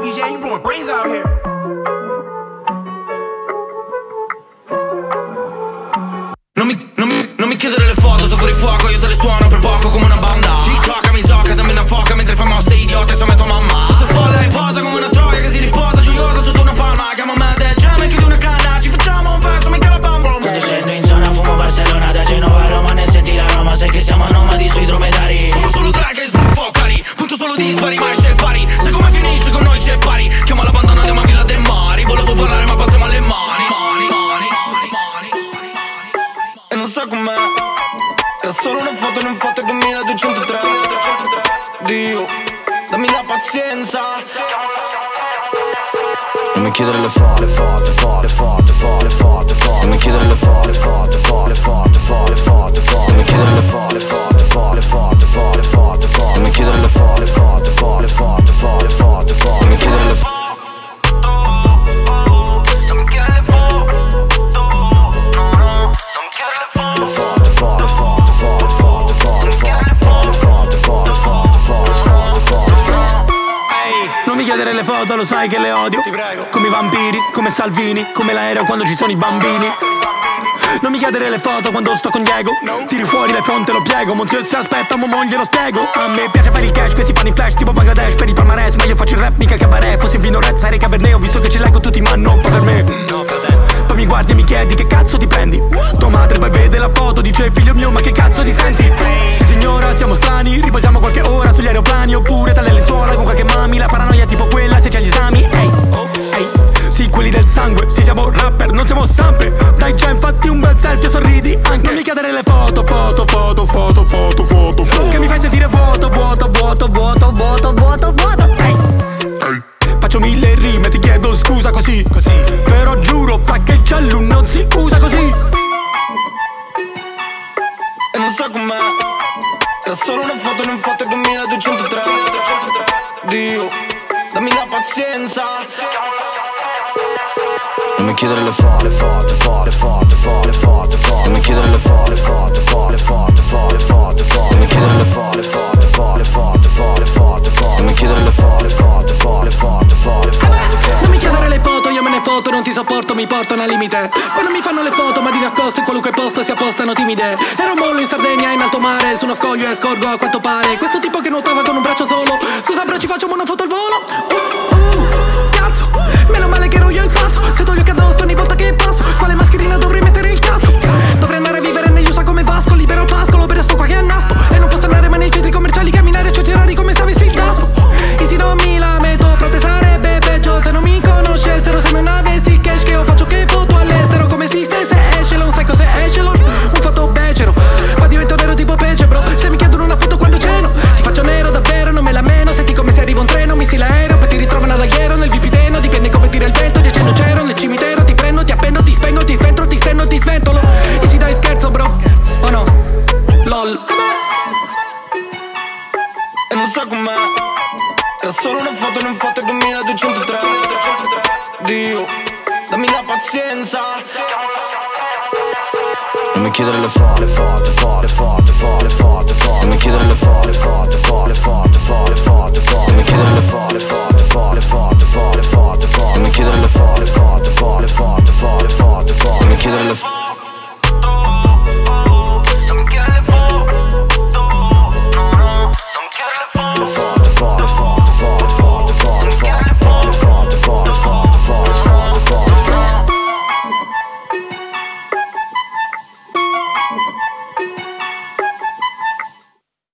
DJ, you blowing brains out here. Non mi chiedo delle foto, sono fuori fuoco, io te le suono per poco come una banda. TikTok mi socca, sembri una foca, mentre fai mosse idiota e sono tua mamma. Questo folla è posa come una troia che si riposa gioiosa sotto una palma. Chiama me del jam e chiudi una canna, ci facciamo un pezzo, mica la bamba. Quando scendo in zona fumo Barcellona, da Genova a Roma ne senti la Roma. Sai che siamo nomadi sui dromedari, fumo solo drag e sbuffocali, punto solo dispari ma esce il pari. Sai come finisce con noi c'è pari, chiama la bandana di una villa dei mari. Volevo parlare ma passiamo alle mani. Non so com'è, era solo una foto, non fate 2203. Dio, dammi la pazienza. Non mi chiedere le foto, le foto. Non mi chiedere le foto, le foto. Non mi chiedere le foto, le foto. Non mi chiedere le foto, le foto. Non mi chiedere le foto. Le foto lo sai che le odio, ti prego. Come i vampiri, come Salvini, come l'aereo quando ci sono i bambini. Non mi chiedere le foto quando sto con Diego, no. Tiri fuori le fronte, lo piego. Monzio si aspetta, mo glielo spiego. A me piace fare il cash, questi fanno i flash tipo Bangladesh per il palmarès. Ma io faccio il rap, mica cabaret. Fossi in vino red, sarei cabernet. Ho visto che ce l'ego tutti, ma non fa per me. Poi mi guardi e mi chiedi che cazzo ti prendi. Tua madre poi vede la foto, dice figlio mio ma che cazzo ti senti. Sì signora, siamo strani, riposiamo qualche ora sugli aeroplani. Oppure tra le lenzuola con qualche mami. La paranoia tipo quella se c'è gli esami. Ehi, sì quelli del sangue, sì siamo rapper, non siamo stampe. Dai già infatti un bel selfie e sorridi anche. Non mi chiedere le foto, foto. Che mi fai sentire vuoto. Ehi, faccio 1000 rime, ti chiedo scusa così. Però giuro fa che il giallo non si usa così. E non so com'è, era solo una foto, non fate 2203. Dio, dammi la pazienza. Non mi chiedere le foto, le foto. Non mi chiedere le foto, le foto. Non mi chiedere le foto, le foto. Non mi chiedere le foto, le foto. Non mi chiedere le foto, io me ne foto, non ti sopporto, mi portano al limite. Quando mi fanno le foto, ma di nascosto in qualunque posto si appostano timide. Era un mollo in Sardegna, in alto mare, su uno scoglio e scorgo a quanto pare questo tipo che nuotava con un braccio solo. Scusa bro, ci facciamo una foto al volo? Cazzo, meno male che ero io il pazzo. Se toglio che addosso ogni volta che passo, quale mascherina dovrei mettere il casco? Dovrei andare a vivere negli USA come Vasco, libero pascolo, però sto qua che è naspo. E non posso andare mai nei centri commerciali, camminare e ciottirare come se avessi il casco. E se non mi lamento, frate sarebbe peggio se non mi conoscessero, se non avessi il cash che io faccio che foto all'estero. Come esiste se Echelon, sai cos'è Echelon? Un fatto becero, ma divento nero tipo Pece bro. Se mi chiedono una foto quando ceno, ti faccio nero davvero, non me la meno. Senti come se arriva un treno, mi si l'aereo, poi ti ritrovano ad Agliero nel vipiteno. Dipende come tira il vento, ti accendo c'ero nel cimitero. Ti prendo, ti appendo, ti spengo, ti sventro, ti stendo, ti sventolo. E si dai scherzo bro, oh no, lol. E non so com'è, era solo una foto, non fate 2203. Dio, dammi la pazienza. Non mi chiedere le foto,